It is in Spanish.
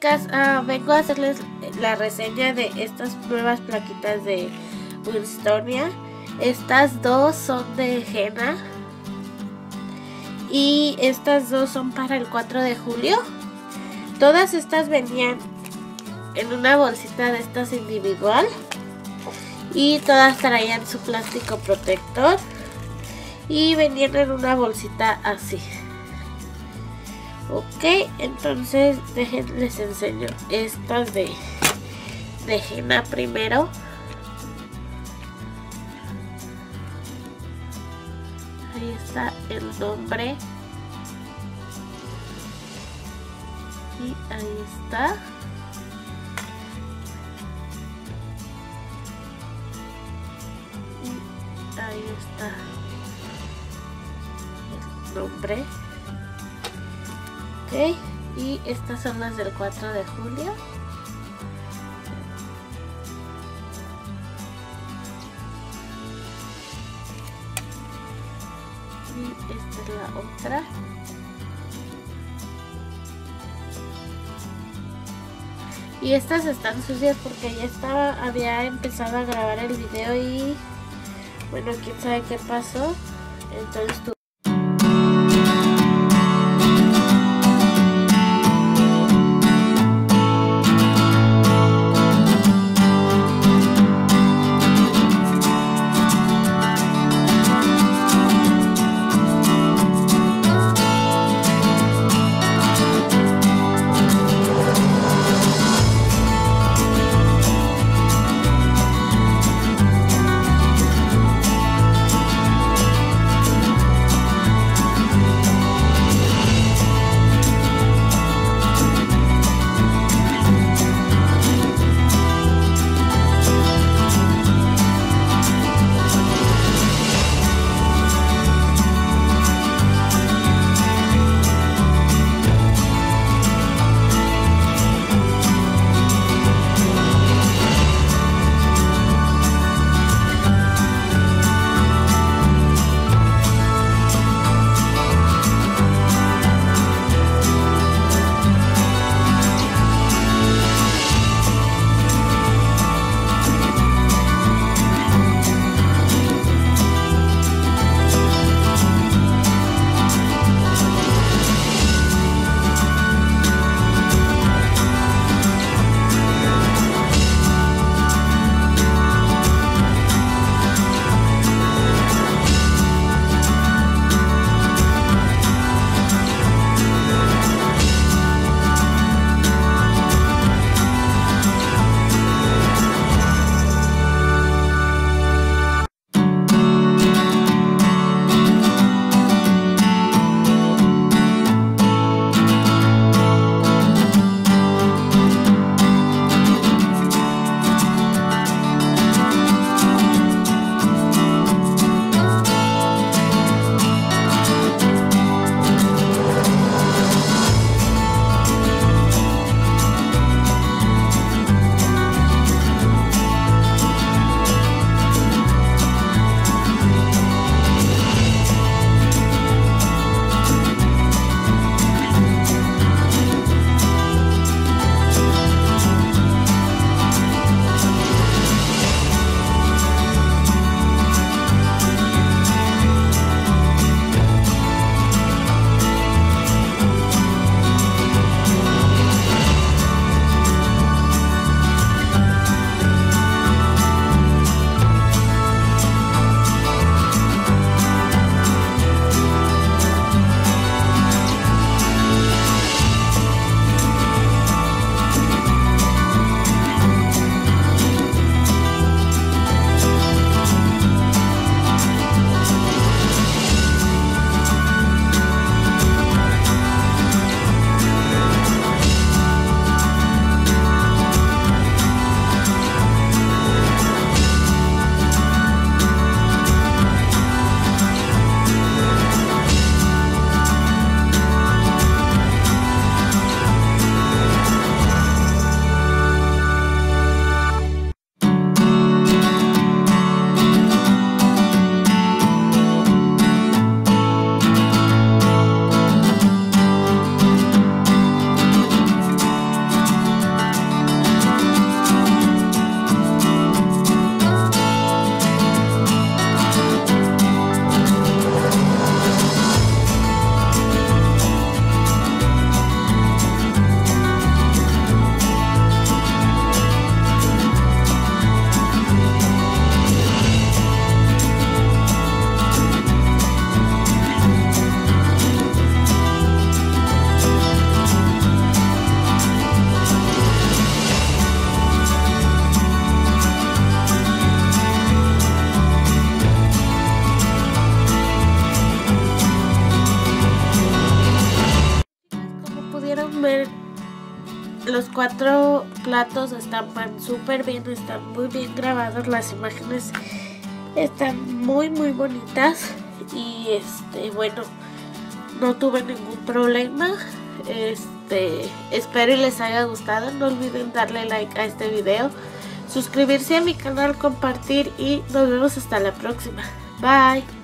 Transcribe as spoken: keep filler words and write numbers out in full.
chicas, uh, vengo a hacerles la reseña de estas nuevas plaquitas de Winstonia. Estas dos son de henna y estas dos son para el cuatro de julio. Todas estas venían en una bolsita de estas individual y todas traían su plástico protector y venían en una bolsita así. Ok, entonces dejen, les enseño estas de, de henna primero. Ahí está el nombre. Y ahí está. Y ahí está el nombre. Ok, y estas son las del cuatro de julio. Y esta es la otra. Y estas están sucias porque ya estaba, había empezado a grabar el video y bueno, quién sabe qué pasó. Entonces tú pueden ver, los cuatro platos están súper bien, están muy bien grabados, las imágenes están muy muy bonitas y este bueno, no tuve ningún problema. Este, espero y les haya gustado, no olviden darle like a este video, suscribirse a mi canal, compartir y nos vemos hasta la próxima. Bye.